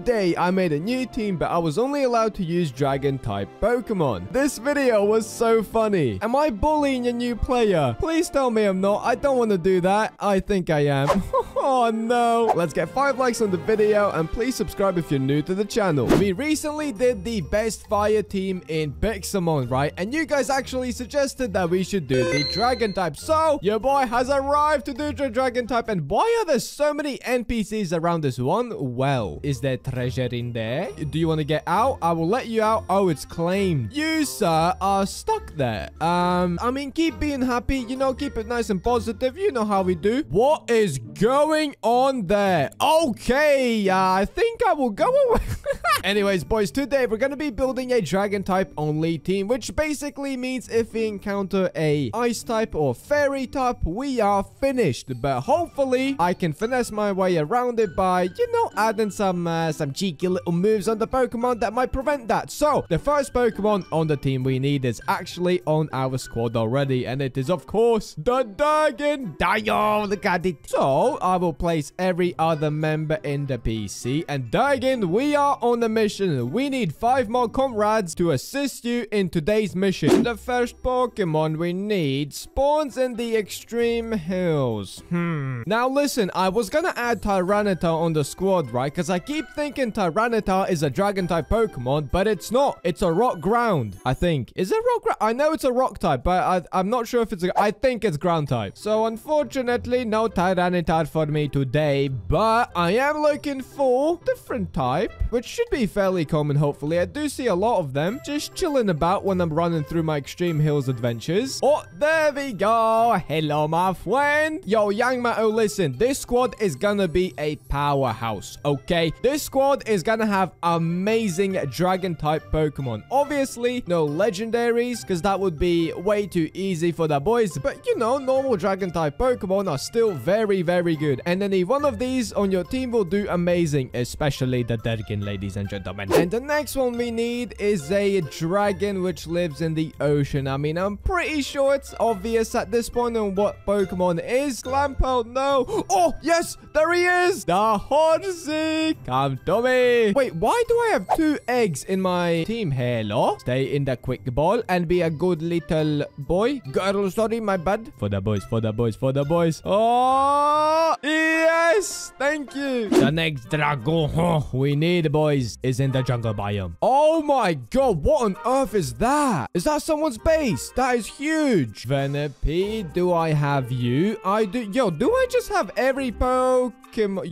Today I made a new team, but I was only allowed to use dragon type Pokemon. This video was so funny. Am I bullying a new player? Please tell me I'm not. I don't want to do that. I think I am. Oh no. Let's get 5 likes on the video and please subscribe if you're new to the channel. We recently did the best fire team in Pixelmon, right? And you guys actually suggested that we should do the dragon type. So your boy has arrived to do the dragon type. And why are there so many NPCs around this one? Well, is there treasure in there? Do you want to get out? I will let you out. Oh, it's claimed. You, sir, are stuck there. I mean, keep being happy. You know, keep it nice and positive. You know how we do. What is going on there? Okay, I think I will go away. Anyways, boys, today we're going to be building a dragon type only team, which basically means if we encounter a ice type or fairy type, we are finished. But hopefully I can finesse my way around it by, you know, adding some cheeky little moves on the Pokemon that might prevent that. So the first Pokemon on the team we need is actually on our squad already, and it is of course the Durgin. Look at it. So I will place every other member in the PC, and Durgin, we are on the mission. We need 5 more comrades to assist you in today's mission. The first Pokemon we need spawns in the extreme hills. Now listen, I was gonna add Tyranitar on the squad, right? Because I keep thinking Tyranitar is a dragon type Pokemon, but it's not. It's a rock ground, I think. Is it rock ground? I know it's a rock type, but I'm not sure if it's I think it's ground type. So unfortunately, no Tyranitar for me today, but I am looking for different type, which should be fairly common, hopefully. I do see a lot of them just chilling about when I'm running through my extreme hills adventures. Oh, there we go. Hello, my friend. Yo, young Mato, listen, this squad is gonna be a powerhouse, okay? This squad is gonna have amazing dragon-type Pokemon. Obviously, no legendaries, because that would be way too easy for the boys. But, you know, normal dragon-type Pokemon are still very, very good. And any one of these on your team will do amazing, especially the Durgin, ladies and gentlemen. And the next one we need is a dragon which lives in the ocean. I mean, I'm pretty sure it's obvious at this point on what Pokemon is. Glampound, no. Oh, yes, there he is. The horsey. Come to me. Wait, why do I have 2 eggs in my team? Hello. Stay in the quick ball and be a good little boy. Girl, sorry, my bad. For the boys, for the boys, for the boys. Oh, yes. Thank you. The next dragon we need, boys, is in the jungle biome. Oh my god, what on earth is that? Is that someone's base? That is huge. Venipi, do I have you? I do. Yo, do I just have every Pokemon?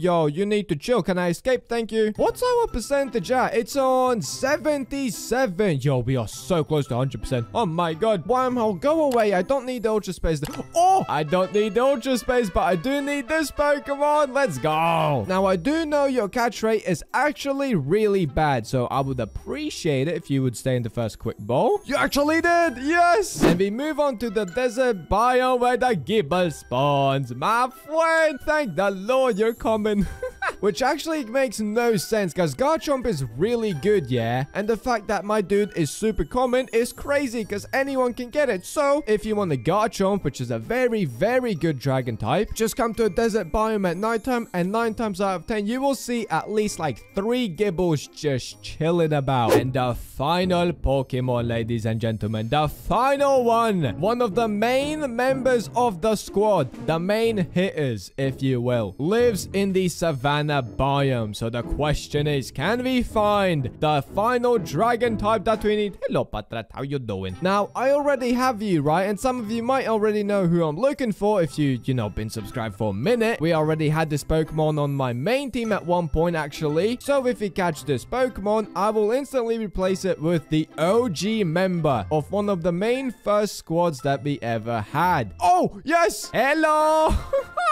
Yo, you need to chill. Can I escape? Thank you. What's our percentage at? It's on 77. Yo, we are so close to 100%. Oh my god. Wormhole, go away. I don't need the ultra space. Oh, I don't need the ultra space, but I do need this Pokemon. Let's go. Now, I do know your catch rate is actually really bad, so I would appreciate it if you would stay in the first quick bowl. You actually did. Yes. And we move on to the desert biome where the Gible spawns. My friend, thank the Lord you're coming. Which actually makes no sense because Garchomp is really good, yeah? And the fact that my dude is super common is crazy because anyone can get it. So if you want the Garchomp, which is a very, very good dragon type, just come to a desert biome at nighttime and 9 times out of 10, you will see at least like 3 Gibbles just chilling about. And the final Pokemon, ladies and gentlemen, the final one. One of the main members of the squad, the main hitters, if you will, lives in the savannah biome. So the question is, can we find the final dragon type that we need? Hello, Patrat, how you doing? Now, I already have you, right? And some of you might already know who I'm looking for if you know, been subscribed for a minute. We already had this Pokemon on my main team at one point, actually. So if we catch this Pokemon, I will instantly replace it with the OG member of one of the main first squads that we ever had. Oh, yes! Hello!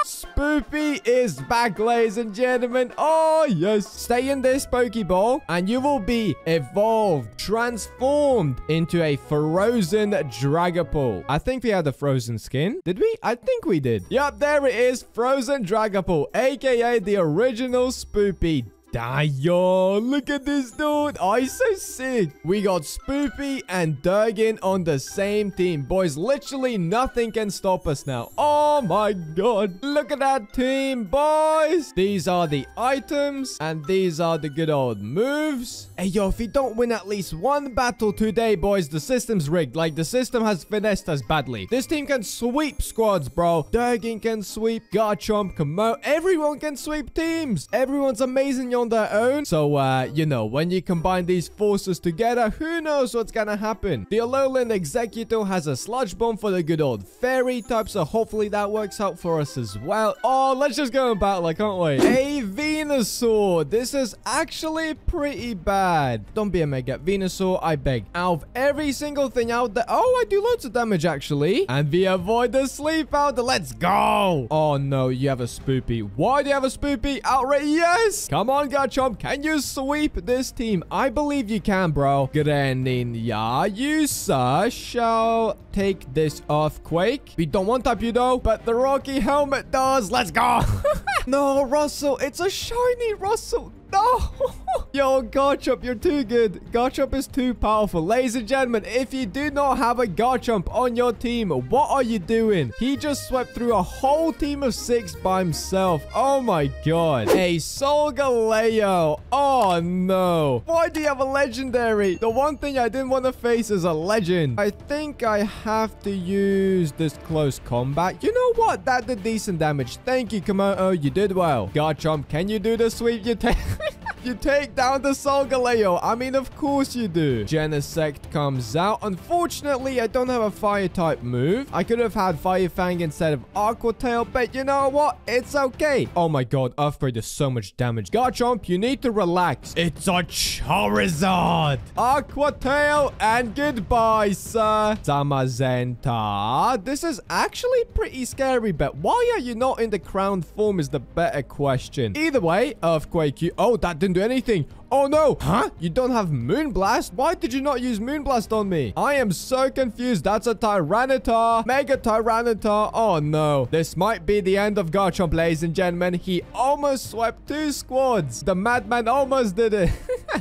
Spoopy is back, ladies and gentlemen. Oh, yes. Stay in this Pokeball and you will be evolved, transformed into a frozen Dragapult. I think we had a frozen skin. Did we? I think we did. Yep, there it is. Frozen Dragapult, a.k.a. the original Spoopy. die, yo. Look at this dude. Oh, he's so sick. We got Spoopy and Durgin on the same team. Boys, literally nothing can stop us now. Oh, my God. Look at that team, boys. These are the items, and these are the good old moves. Hey, yo, if we don't win at least one battle today, boys, the system's rigged. Like, the system has finessed us badly. This team can sweep squads, bro. Durgin can sweep. Garchomp, Komodo. Everyone can sweep teams. Everyone's amazing on their own. So, you know, when you combine these forces together, who knows what's gonna happen? The Alolan Executor has a sludge bomb for the good old fairy type, so hopefully that works out for us as well. Oh, let's just go and battle, I can't wait. A Venusaur. This is actually pretty bad. Don't be a mega Venusaur, I beg. Out of every single thing out there. Oh, I do lots of damage, actually. And we avoid the sleep out. Let's go. Oh, no, you have a Spoopy. Why do you have a Spoopy? Outright, yes. Come on, Garchomp. Can you sweep this team? I believe you can, bro. Greninja, you, sir, shall take this earthquake. We don't want up you, though, but the Rocky Helmet does. Let's go. No, Russell. It's a shiny Russell. No. Yo, Garchomp, you're too good. Garchomp is too powerful. Ladies and gentlemen, if you do not have a Garchomp on your team, what are you doing? He just swept through a whole team of 6 by himself. Oh, my God. Hey, Solgaleo. Oh, no. Why do you have a legendary? The one thing I didn't want to face is a legend. I think I have to use this close combat. You know what? That did decent damage. Thank you, Komodo. You did well. Garchomp, can you do the sweep? You take... You take down the Solgaleo. I mean, of course you do. Genesect comes out. Unfortunately, I don't have a Fire-type move. I could have had Fire Fang instead of Aqua Tail, but you know what? It's okay. Oh my God, Earthquake does so much damage. Garchomp, you need to relax. It's a Charizard. Aqua Tail and goodbye, sir. Zamazenta. This is actually pretty scary, but why are you not in the crown form is the better question. Either way, Earthquake, you... Oh, that didn't do anything. Oh, no. Huh? You don't have Moonblast? Why did you not use Moonblast on me? I am so confused. That's a Tyranitar. Mega Tyranitar. Oh, no. This might be the end of Garchomp, ladies and gentlemen. He almost swept 2 squads. The madman almost did it.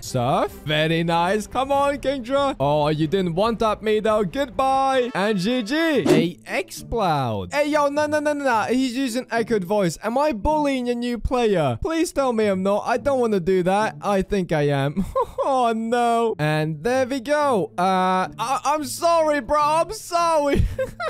Surf. Very nice. Come on, Kingdra. Oh, you didn't one-tap me, though. Goodbye. And GG. Hey, Xploud. Hey, yo. No. He's using Echoed Voice. Am I bullying a new player? Please tell me I'm not. I don't want to do that. I think I am. Oh, no. And there we go. I'm sorry, bro. I'm sorry.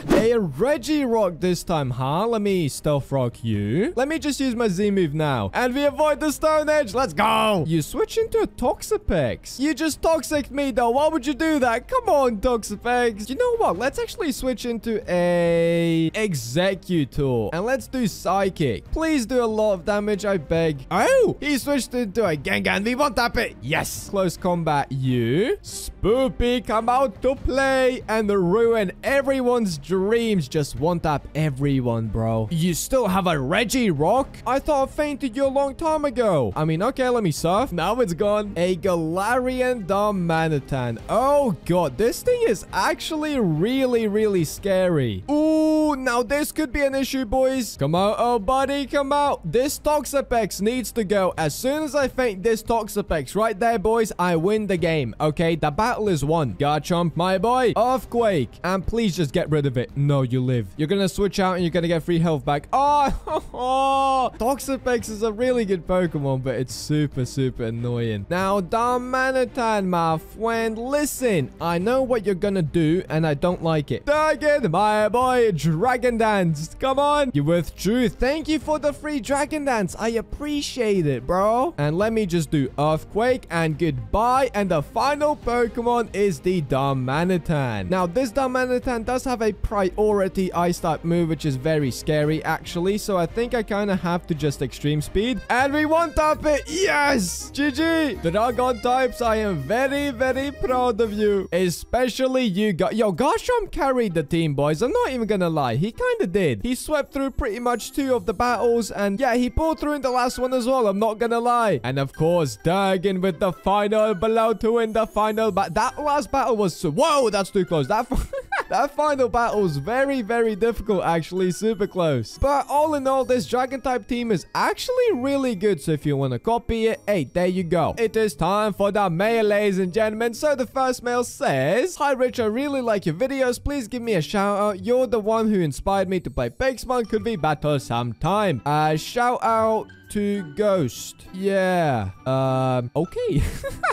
Hey, Regirock this time, huh? Let me Stealth Rock you. Let me just use my Z move now. And we avoid the Stone Edge. Let's go. You switch into a Toxapex. You just Toxic me, though. Why would you do that? Come on, Toxapex. You know what? Let's actually switch into a Executor. And let's do Psychic. Please do a lot of damage, I beg. Oh, he switched into a Gengar. And we won't tap it. Yes. Close combat, you. Spoopy, come out to play and ruin everyone's dreams. Just one tap everyone, bro. You still have a Regirock? I thought I fainted you a long time ago. I mean, okay, let me surf. Now it's gone. A Galarian Darmanitan. Oh, God. This thing is actually really, really scary. Ooh, now this could be an issue, boys. Come out, oh, buddy, come out. This Toxapex needs to go. As soon as I faint this Toxapex right there, boys, I win the game. Okay, the battle is won. Garchomp, my boy. Earthquake. And please just get rid of it. No, you live. You're going to switch out and you're going to get free health back. Oh, Toxapex is a really good Pokemon, but it's super, super annoying. Now, Darmanitan, my friend, listen. I know what you're going to do, and I don't like it. Dragon, my boy, Dragon Dance. Come on. You withdrew. Thank you for the free Dragon Dance. I appreciate it, bro. And let me just do Earthquake and goodbye. And the final Pokemon is the Darmanitan. Now, this Darmanitan does have a priority Ice-type move, which is very scary, actually. So I think I kind of have to just Extreme Speed. And we one-tap it. Yes! GG! Dragon types, I am very, very proud of you. Especially you guys. Yo, Garchomp carried the team, boys. I'm not even gonna lie. He kind of did. He swept through pretty much 2 of the battles. And yeah, he pulled through in the last one as well. I'm not gonna lie. And of course, Durgin with the final blow to win the final. But that last battle was... Whoa, that's too close. That... That final battle was very, very difficult, actually. Super close. But all in all, this Dragon-type team is actually really good. So if you want to copy it, hey, there you go. It is time for the mail, ladies and gentlemen. So the first mail says, "Hi, Rich. I really like your videos. Please give me a shout-out. You're the one who inspired me to play Pixelmon. Could we battle sometime?" Shout-out to Ghost. Yeah. Okay.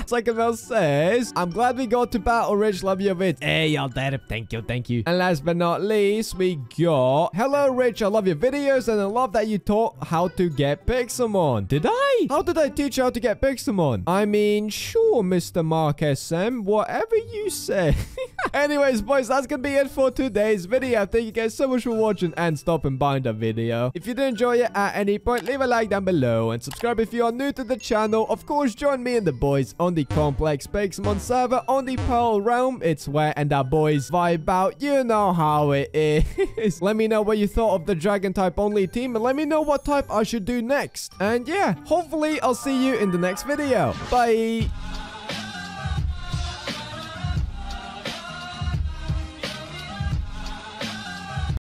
Second mail says, "I'm glad we got to battle, Rich. Love your vids." Hey, y'all did it. Thank you. Thank you. And last but not least, we got, "Hello, Rich. I love your videos and I love that you taught how to get Pixelmon." Did I? How did I teach you how to get Pixelmon? I mean, sure, Mr. Mark SM. Whatever you say. Anyways, boys, that's going to be it for today's video. Thank you guys so much for watching and stopping by the video. If you did enjoy it at any point, leave a like down below and subscribe if you are new to the channel. Of course, join me and the boys on the Complex Pixelmon server on the Pearl Realm. It's where and our boys vibe out. You know how it is. Let me know what you thought of the Dragon type only team and let me know what type I should do next. And yeah, hopefully I'll see you in the next video. Bye.